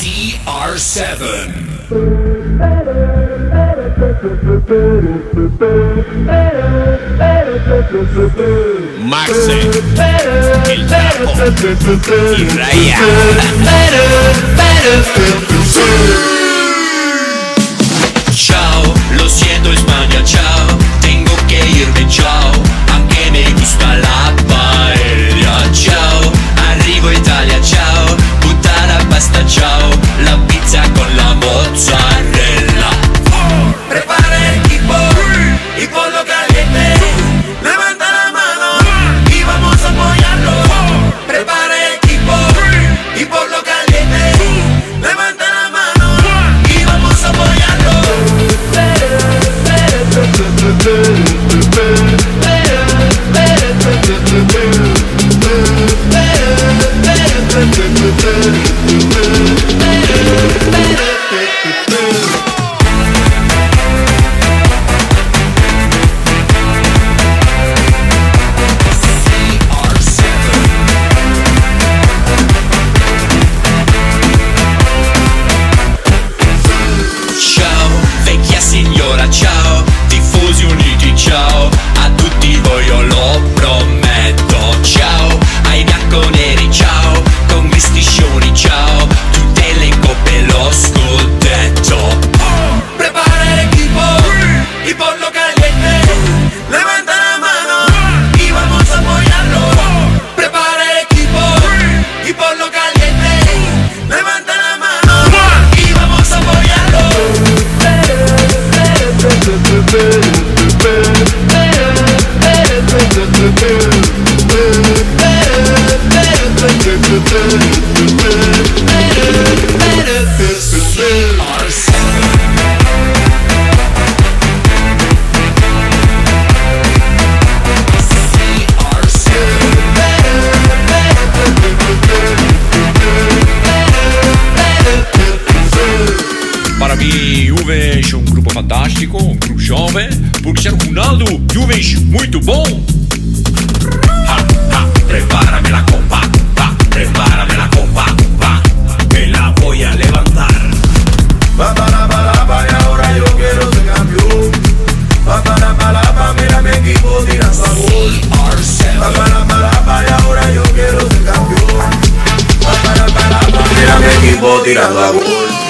CR7. Marce, el Tapo y Raja. Chao, lo siento España, chao, tengo que irme, chao, aunque me gusta la paella, chao, arrivo Italia, chao, puta la pasta, chao, la pizza con la mozzarella. Prepara el equipo y ponlo caliente, levanta la mano y vamos a apoyarlo. Prepara el equipo y ponlo caliente, levanta la mano y vamos a apoyarlo. Ciao, vecchia signora, ciao, tifosi uniti, ciao, a tutti voi io lo prometto, ciao, ai bianconeri, ciao, con vestiscioni, ciao, tutte le coppe lo scudetto. Prepara el equipo y ponlo caliente, levanta la mano y vamos a apoyarlo. Prepara el equipo y ponlo caliente, levanta la mano y vamos a apoyarlo. Para mim, Juventus é um grupo fantástico, um grupo jovem, porque Cristiano Ronaldo, Juventus muito bom. Ha, ha, prepárame la copa, pa, prepárame la copa, pa, que la voy a levantar. Pa, para, y ahora yo quiero ser campeón. Pa, para, mira mi equipo tirando a gol. Pa, para, y ahora yo quiero ser campeón. Pa, para, mira mi equipo tirando a gol.